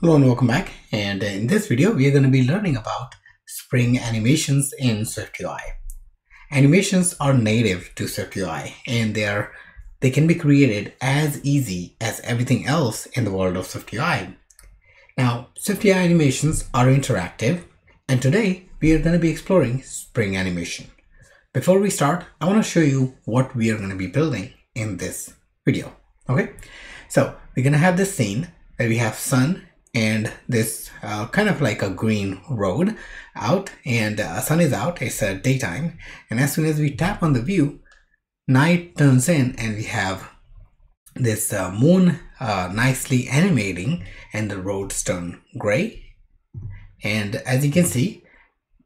Hello and welcome back, and in this video we are going to be learning about spring animations in SwiftUI. Animations are native to SwiftUI and they can be created as easy as everything else in the world of SwiftUI. Now, SwiftUI animations are interactive, and today we are going to be exploring spring animation. Before we start, I want to show you what we are going to be building in this video. Okay, so we're going to have this scene where we have sun and this kind of like a green road out, and sun is out, it's daytime, and as soon as we tap on the view, night turns in and we have this moon nicely animating and the roads turn gray. And as you can see,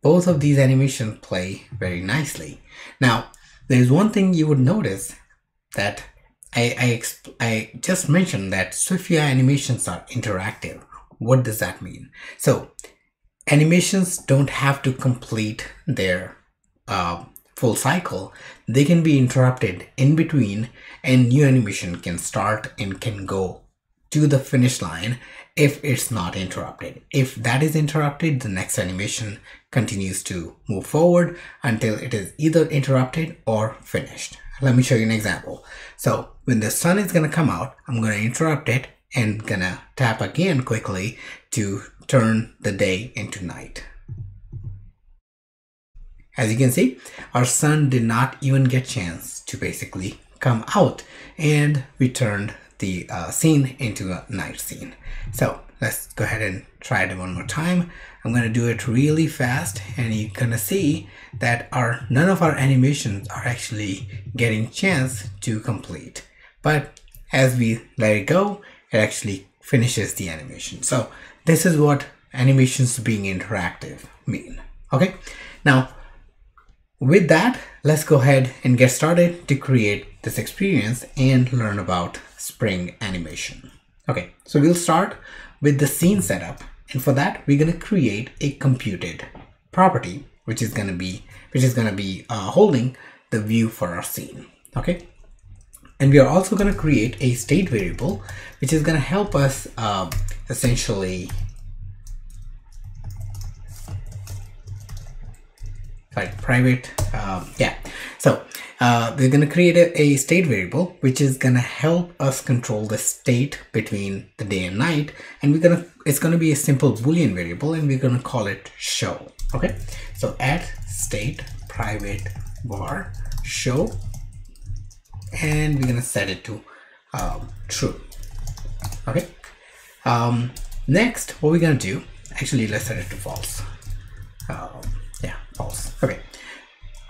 both of these animations play very nicely. Now, there's one thing you would notice that I just mentioned, that SwiftUI animations are interactive. What does that mean? So animations don't have to complete their full cycle. They can be interrupted in between, and new animation can start and can go to the finish line if it's not interrupted. If that is interrupted, the next animation continues to move forward until it is either interrupted or finished. Let me show you an example. So when the sun is gonna come out, I'm gonna interrupt it and gonna tap again quickly to turn the day into night. As you can see, our sun did not even get a chance to basically come out, and we turned the scene into a night scene. So let's go ahead and try it one more time. I'm gonna do it really fast, and you're gonna see that none of our animations are actually getting chance to complete. But as we let it go, it actually finishes the animation. So this is what animations being interactive mean. Okay, now with that, let's go ahead and get started to create this experience and learn about spring animation. Okay, so we'll start with the scene setup, and for that we're going to create a computed property which is going to be holding the view for our scene. Okay, and we are also going to create a state variable which is going to help us essentially, like private, we're going to create a state variable which is going to help us control the state between the day and night, and it's going to be a simple Boolean variable, and we're going to call it show. Okay, so add state private var show, and we're going to set it to true. Okay, next what we're going to do, actually let's set it to false. False. Okay.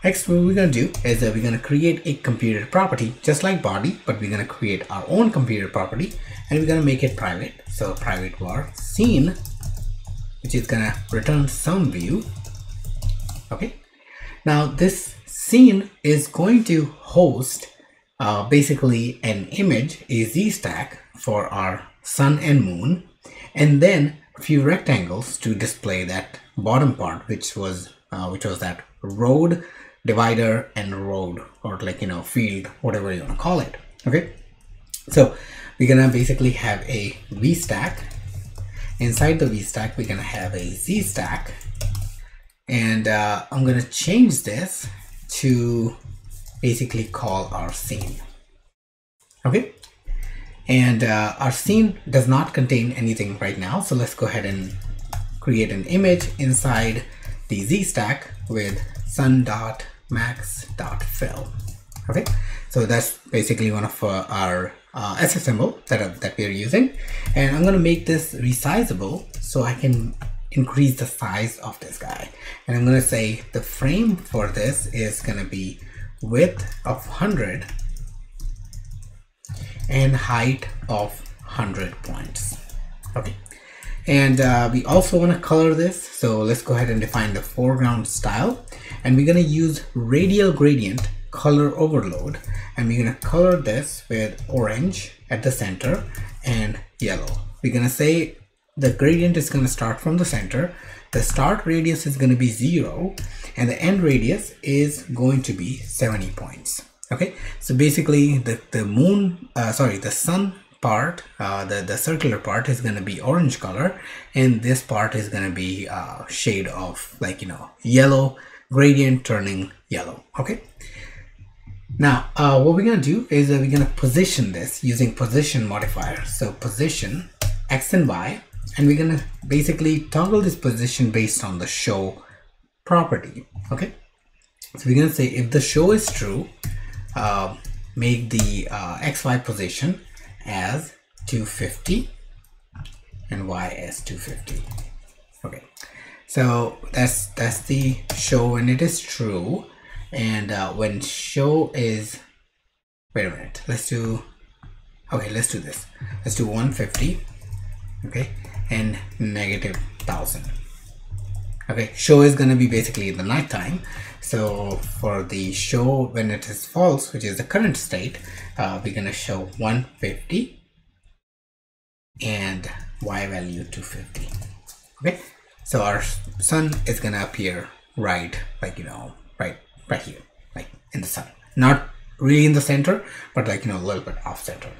Next, what we're going to do is that we're going to create a computed property just like body, but we're going to create our own computed property, and we're going to make it private. So private var scene, which is going to return some view. Okay. Now this scene is going to host basically an image, a ZStack for our sun and moon, and then a few rectangles to display that bottom part, which was that road divider and road, or like, you know, field, whatever you want to call it. Okay, so we're gonna basically have a VStack. Inside the VStack we're gonna have a ZStack, and I'm gonna change this to basically call our scene. Okay, and our scene does not contain anything right now, so let's go ahead and create an image inside the ZStack with sun.max.fill. Okay, so that's basically one of our SF symbol that we're using, and I'm going to make this resizable so I can increase the size of this guy, and I'm going to say the frame for this is going to be width of 100 and height of 100 points. Okay, and we also want to color this, so let's go ahead and define the foreground style, and we're going to use radial gradient color overload, and we're going to color this with orange at the center and yellow. We're going to say the gradient is going to start from the center, the start radius is going to be 0, and the end radius is going to be 70 points. Okay, so basically the sun part, the circular part is going to be orange color, and this part is going to be shade of yellow, gradient turning yellow. Okay, now what we're going to do is we're going to position this using position modifier. So position X and Y, and we're going to basically toggle this position based on the show property. Okay, so we're going to say if the show is true, make the XY position as 250 and Y as 250. Okay, so that's the show, and it is true. And when show is, wait a minute, let's do this, let's do 150, okay, and -1000. Okay, show is going to be basically in the night time. So for the show when it is false, which is the current state, we're going to show 150 and Y value 250. Okay, so our sun is going to appear right here, like in the sun, not really in the center, but a little bit off center.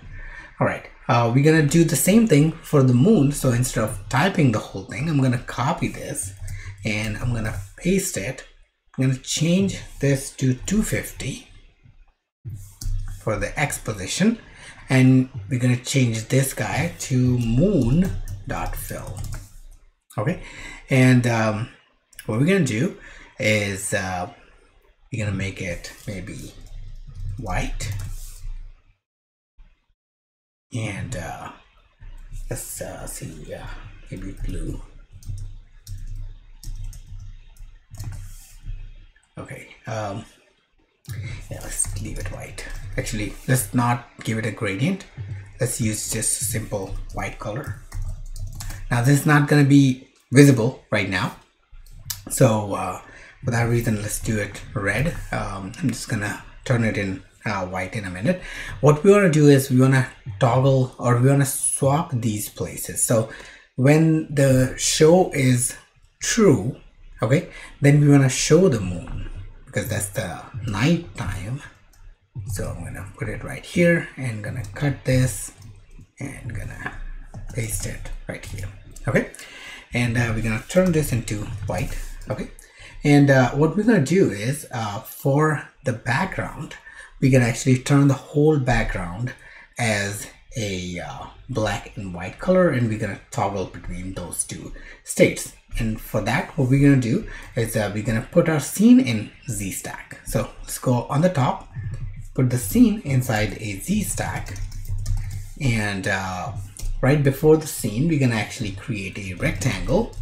All right, we're going to do the same thing for the moon. So instead of typing the whole thing, I'm going to copy this and I'm going to paste it. I'm going to change this to 250 for the X position, and we're going to change this guy to moon.fill. Okay, and what we're going to do is we're going to make it maybe white, and let's see, maybe blue. Okay, yeah, let's leave it white. Actually, let's not give it a gradient. Let's use just simple white color. Now this is not going to be visible right now, so for that reason, let's do it red. I'm just gonna turn it in white in a minute. What we want to do is we want to toggle, or we want to swap these places. So when the show is true, okay, then we want to show the moon, because that's the night time. So I'm gonna put it right here, and gonna cut this, and gonna paste it right here. Okay, and we're gonna turn this into white. Okay. And what we're going to do is for the background, we can actually turn the whole background as a black and white color, and we're going to toggle between those two states. And for that, what we're going to do is we're going to put our scene in ZStack. So let's go on the top, put the scene inside a ZStack, and right before the scene, we're going to actually create a rectangle.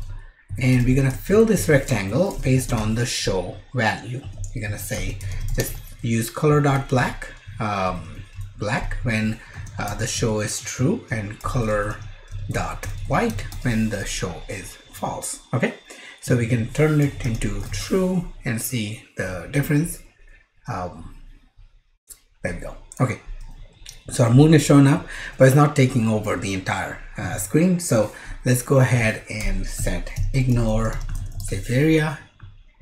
And we're going to fill this rectangle based on the show value. You're going to say, just use color.black, black when the show is true, and color.white when the show is false. Okay, so we can turn it into true and see the difference. There we go. Okay, so our moon is showing up, but it's not taking over the entire screen. So let's go ahead and set ignore safe area,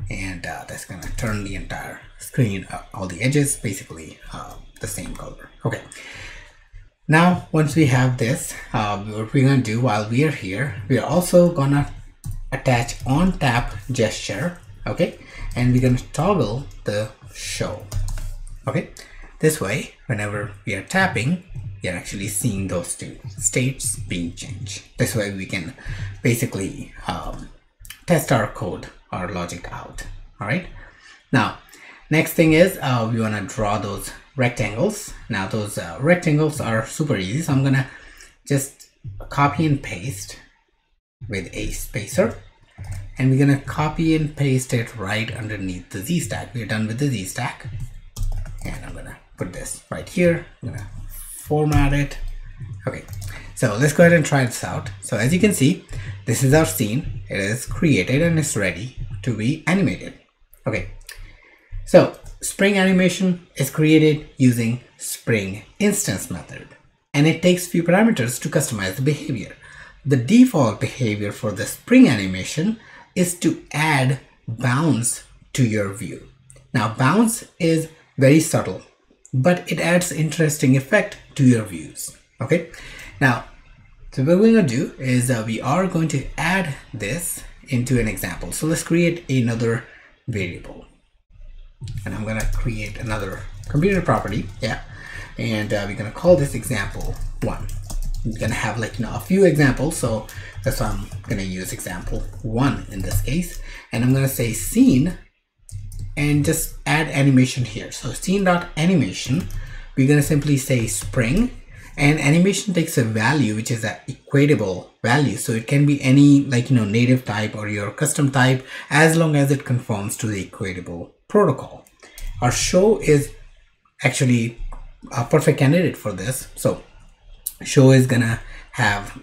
and that's going to turn the entire screen, all the edges, basically the same color. Okay, now once we have this, what we're going to do while we are here, we are also going to attach on tap gesture. Okay, and we're going to toggle the show. Okay, this way, whenever we are tapping, you're actually seeing those two states being changed. This way we can basically test our code, our logic out. All right. Now, next thing is we want to draw those rectangles. Now, those rectangles are super easy. So I'm going to just copy and paste with a spacer. And we're going to copy and paste it right underneath the Z stack. We're done with the Z stack. And I'm going to put this right here. I'm going to format it. Okay, so let's go ahead and try this out. So as you can see, this is our scene. It is created and it's ready to be animated. Okay, so Spring animation is created using Spring instance method, and it takes few parameters to customize the behavior. The default behavior for the Spring animation is to add bounce to your view. Now, bounce is very subtle, but it adds interesting effect to your views. Okay, now so what we're going to do is we are going to add this into an example. So let's create another variable, and I'm going to create another computer property. Yeah, and we're going to call this example one. We're going to have like, you know, a few examples, so that's why I'm going to use example one in this case. And I'm going to say scene and just add animation here. So scene.animation, we're going to simply say spring, and animation takes a value which is an equatable value, so it can be any, like, you know, native type or your custom type, as long as it conforms to the equatable protocol. Our show is actually a perfect candidate for this, so show is gonna have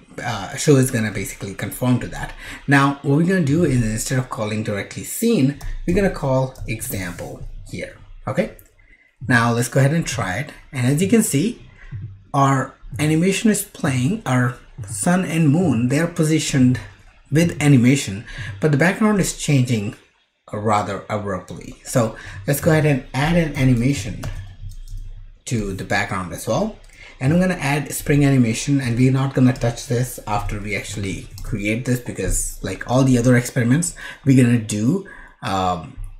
show is gonna basically conform to that. Now what we're gonna do is, instead of calling directly scene, we're gonna call example here. Okay, now let's go ahead and try it, and as you can see, our animation is playing. Our sun and moon, they are positioned with animation, but the background is changing rather abruptly. So let's go ahead and add an animation to the background as well. And I'm going to add spring animation, and we're not going to touch this after we actually create this, because like all the other experiments we're going to do,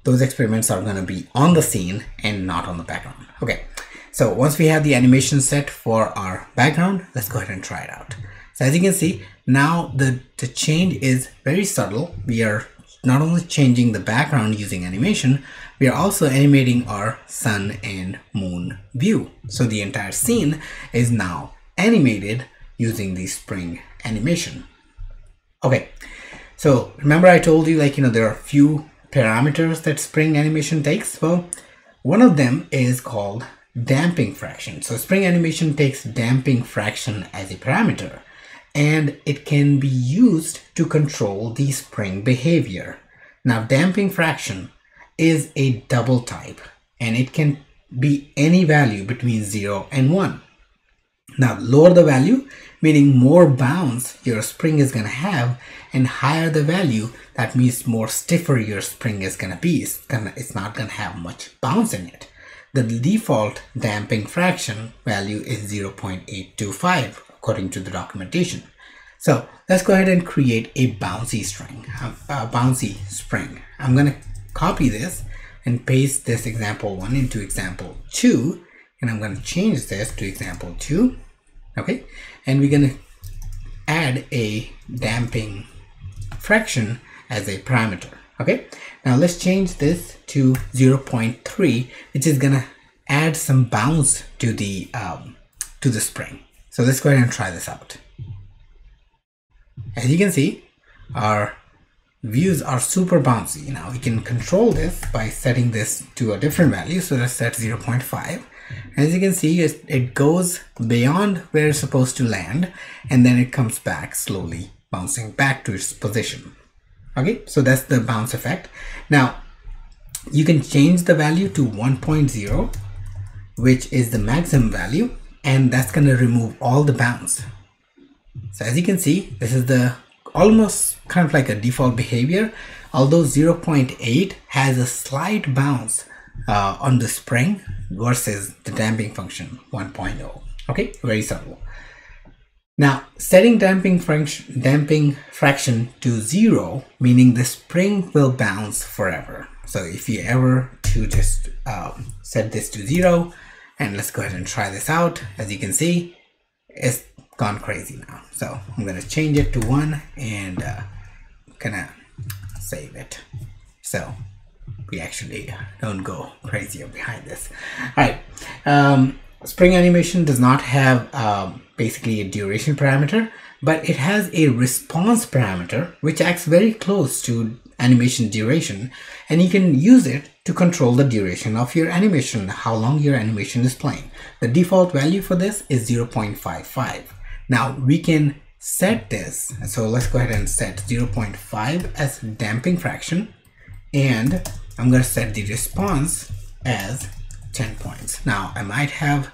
those experiments are going to be on the scene and not on the background. Okay, so once we have the animation set for our background, let's go ahead and try it out. So as you can see, now the change is very subtle. We are not only changing the background using animation, we are also animating our sun and moon view. So the entire scene is now animated using the spring animation. Okay, so remember I told you, like, you know, there are a few parameters that spring animation takes. Well, one of them is called damping fraction. So spring animation takes damping fraction as a parameter, and it can be used to control the spring behavior. Now damping fraction is a double type, and it can be any value between 0 and 1. Now lower the value, meaning more bounce your spring is going to have, and higher the value, that means more stiffer your spring is going to be. It's not going to have much bounce in it. The default damping fraction value is 0.825 according to the documentation. So let's go ahead and create a bouncy spring. I'm going to copy this and paste this example one into example two, and I'm going to change this to example two. Okay, and we're going to add a damping fraction as a parameter. Okay, now let's change this to 0.3, which is going to add some bounce to the spring. So let's go ahead and try this out. As you can see, our views are super bouncy. Now we can control this by setting this to a different value. So let's set 0.5. As you can see, it goes beyond where it's supposed to land, and then it comes back slowly, bouncing back to its position. Okay, so that's the bounce effect. Now you can change the value to 1.0, which is the maximum value, and that's going to remove all the bounce. So as you can see, this is the almost kind of like a default behavior, although 0.8 has a slight bounce on the spring versus the damping function 1.0. okay, very subtle. Now setting damping fraction to 0, meaning the spring will bounce forever. So if you ever to just set this to 0, and let's go ahead and try this out. As you can see, it's gone crazy now. So I'm going to change it to 1, and gonna save it, so we actually don't go crazier behind this. All right, spring animation does not have basically a duration parameter, but it has a response parameter which acts very close to animation duration, and you can use it to control the duration of your animation, how long your animation is playing. The default value for this is 0.55. Now we can set this, so let's go ahead and set 0.5 as damping fraction, and I'm going to set the response as 10 points. Now I might have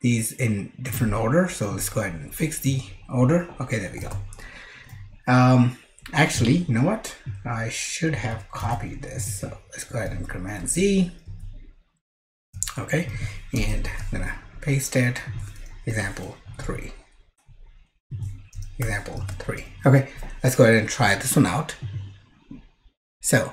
these in different order, so let's go ahead and fix the order. Okay, there we go. Actually, you know what, I should have copied this, so let's go ahead and command Z. Okay, and I'm gonna paste it, example 3. example 3. Okay, let's go ahead and try this one out. So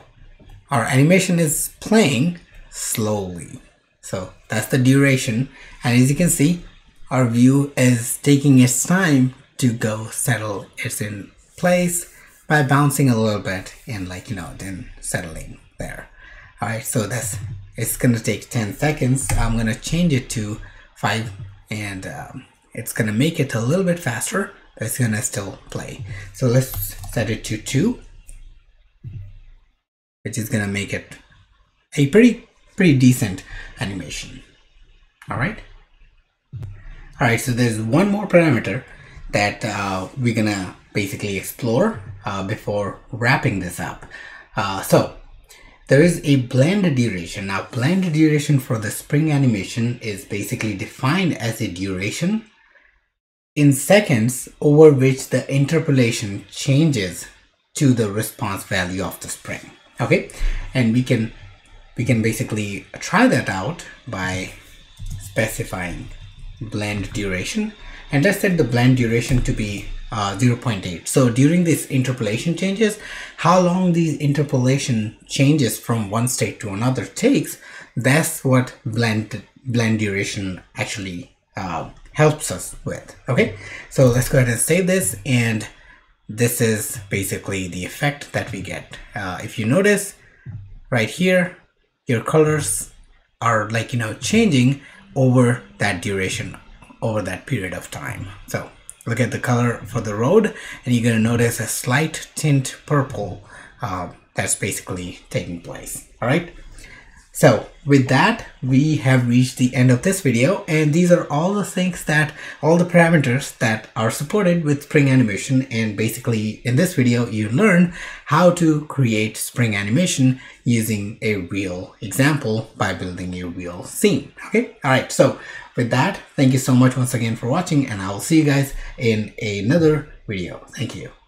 our animation is playing slowly. So that's the duration. And as you can see, our view is taking its time to go settle. It's in place by bouncing a little bit and, like, you know, then settling there. All right, so that's, it's gonna take 10 seconds. I'm gonna change it to 5 and it's gonna make it a little bit faster, but it's gonna still play. So let's set it to 2, which is gonna make it a pretty decent animation. All right. All right, so there's one more parameter that we're gonna basically explore before wrapping this up. So there is a blend duration. Now, blend duration for the spring animation is basically defined as a duration in seconds over which the interpolation changes to the response value of the spring. Okay, and we can basically try that out by specifying blend duration, and let's set the blend duration to be 0.8. So during these interpolation changes, how long these interpolation changes from one state to another takes, that's what blend duration actually helps us with. Okay, so let's go ahead and save this, and this is basically the effect that we get. If you notice right here, your colors are, like, you know, changing over that duration, over that period of time. So look at the color for the road, and you're going to notice a slight tint purple that's basically taking place. All right. So with that, we have reached the end of this video, and these are all the things that, all the parameters that are supported with spring animation. And basically in this video, you learned how to create spring animation using a real example by building a real scene. Okay. All right. So with that, thank you so much once again for watching, and I will see you guys in another video. Thank you.